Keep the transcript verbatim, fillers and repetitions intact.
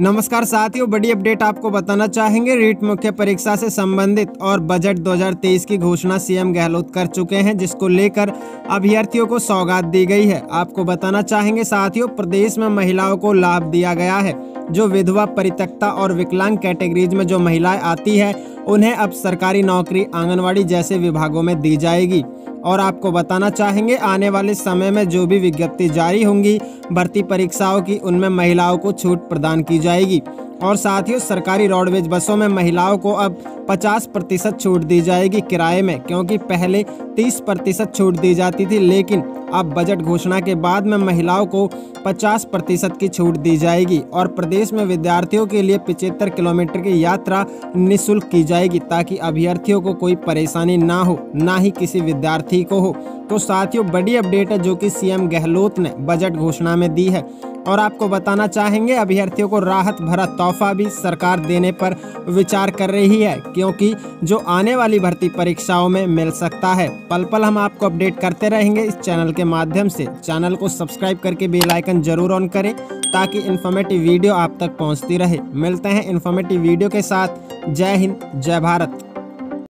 नमस्कार साथियों, बड़ी अपडेट आपको बताना चाहेंगे। रीट मुख्य परीक्षा से संबंधित और बजट दो हज़ार तेईस की घोषणा सीएम गहलोत कर चुके हैं, जिसको लेकर अभ्यर्थियों को सौगात दी गई है। आपको बताना चाहेंगे साथियों, प्रदेश में महिलाओं को लाभ दिया गया है। जो विधवा, परित्यक्ता और विकलांग कैटेगरीज में जो महिलाएं आती है, उन्हें अब सरकारी नौकरी, आंगनवाड़ी जैसे विभागों में दी जाएगी। और आपको बताना चाहेंगे, आने वाले समय में जो भी विज्ञप्ति जारी होंगी भर्ती परीक्षाओं की, उनमें महिलाओं को छूट प्रदान की जाएगी। और साथियों, सरकारी रोडवेज बसों में महिलाओं को अब पचास प्रतिशत छूट दी जाएगी किराए में, क्योंकि पहले तीस प्रतिशत छूट दी जाती थी, लेकिन अब बजट घोषणा के बाद में महिलाओं को पचास प्रतिशत की छूट दी जाएगी। और प्रदेश में विद्यार्थियों के लिए पचहत्तर किलोमीटर की यात्रा निःशुल्क की जाएगी, ताकि अभ्यर्थियों को कोई परेशानी ना हो, ना ही किसी विद्यार्थी को हो। तो साथियों, बड़ी अपडेट है जो कि सीएम गहलोत ने बजट घोषणा में दी है। और आपको बताना चाहेंगे, अभ्यर्थियों को राहत भरा तोहफा भी सरकार देने पर विचार कर रही है, क्योंकि जो आने वाली भर्ती परीक्षाओं में मिल सकता है। पल पल हम आपको अपडेट करते रहेंगे इस चैनल के माध्यम से। चैनल को सब्सक्राइब करके बेल आइकन जरूर ऑन करें, ताकि इन्फॉर्मेटिव वीडियो आप तक पहुंचती रहे। मिलते हैं इन्फॉर्मेटिव वीडियो के साथ। जय हिंद, जय भारत।